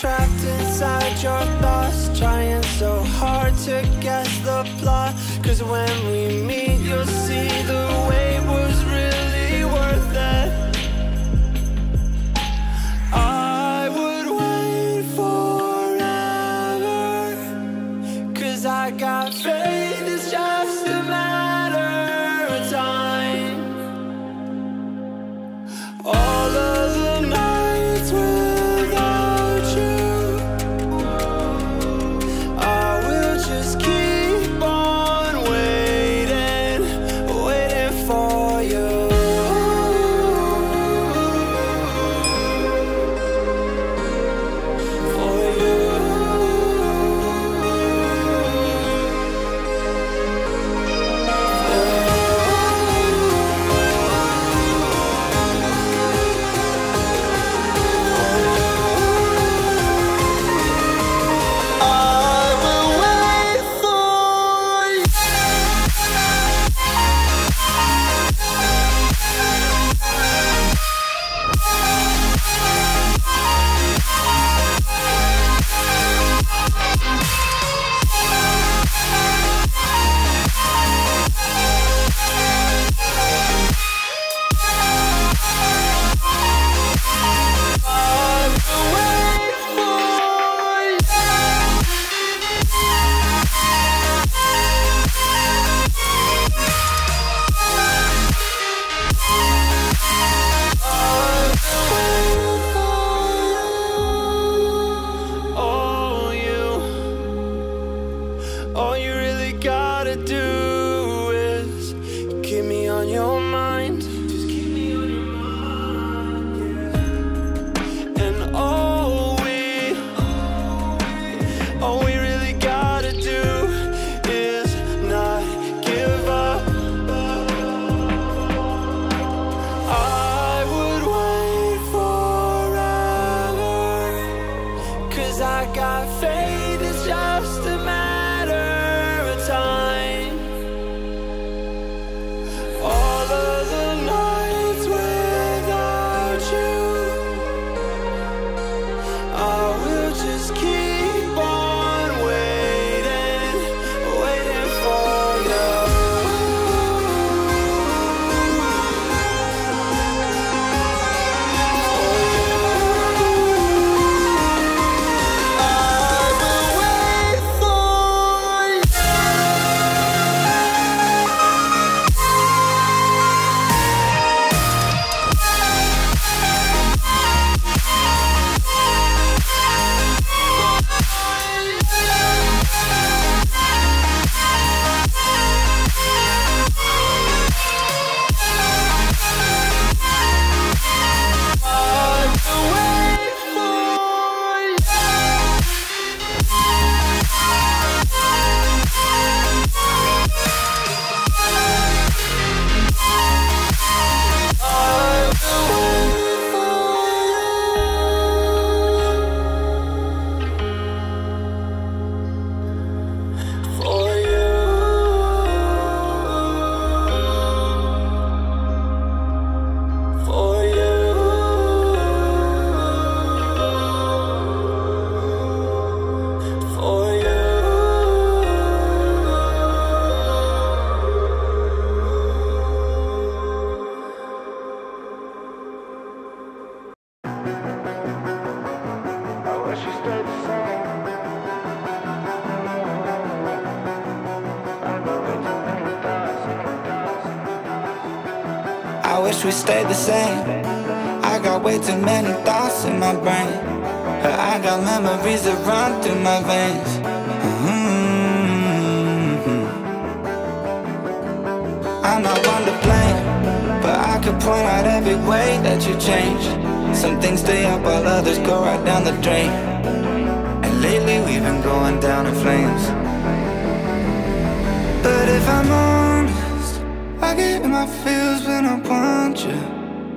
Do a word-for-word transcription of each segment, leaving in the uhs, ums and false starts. trapped inside your thoughts, trying so hard to guess the plot. Cause when we meet, you'll see the wait was really worth it. I would wait forever, cause I got faith, it's just a matter of time. All of the nights will we stayed the same. I got way too many thoughts in my brain, but I got memories that run through my veins. Mm-hmm. I'm not one to blame, but I could point out every way that you changed. Some things stay up while others go right down the drain. And lately we've been going down in flames. But if I'm honest, I get in my feels when I want you.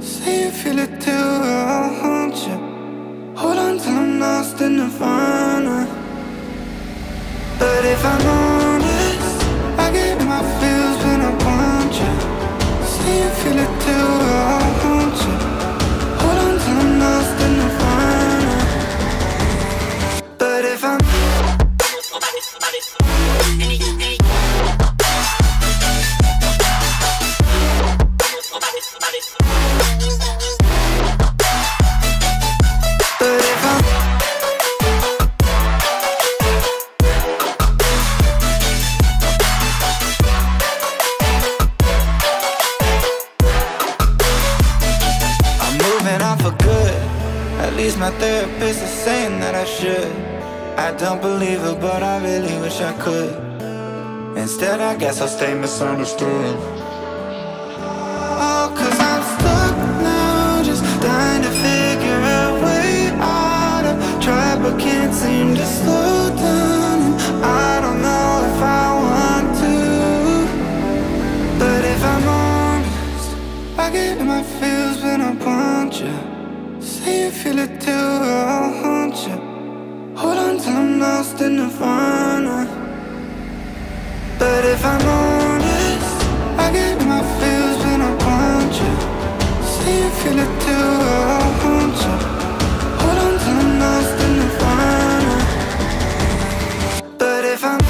Say you feel it too, I'll haunt you. Hold on till I'm lost in nirvana. But if I'm honest, I get in my feels when I want you. Say you feel it too, I'll haunt you. Hold on till I'm lost in nirvana. my therapist is saying that I should. I don't believe her, but I really wish I could. Instead, I guess I'll stay misunderstood. Oh, cause I'm stuck now, just trying to figure a way out. I've tried but can't seem to slow down, and I don't know if I want to. But if I'm honest, I get in my feels when I want you. Say you feel it too, I'll haunt you. Hold on till I'm lost in nirvana. But if I'm honest, I get my feels when I want you. Say you feel it too, I'll haunt you. Hold on till I'm lost in nirvana. But if I'm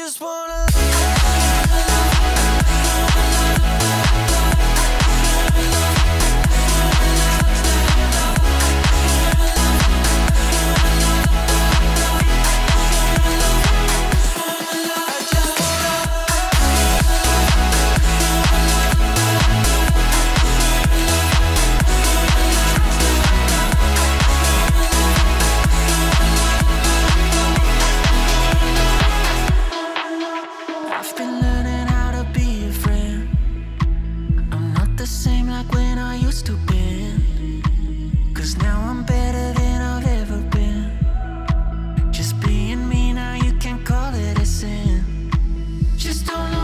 just wanna just don't know.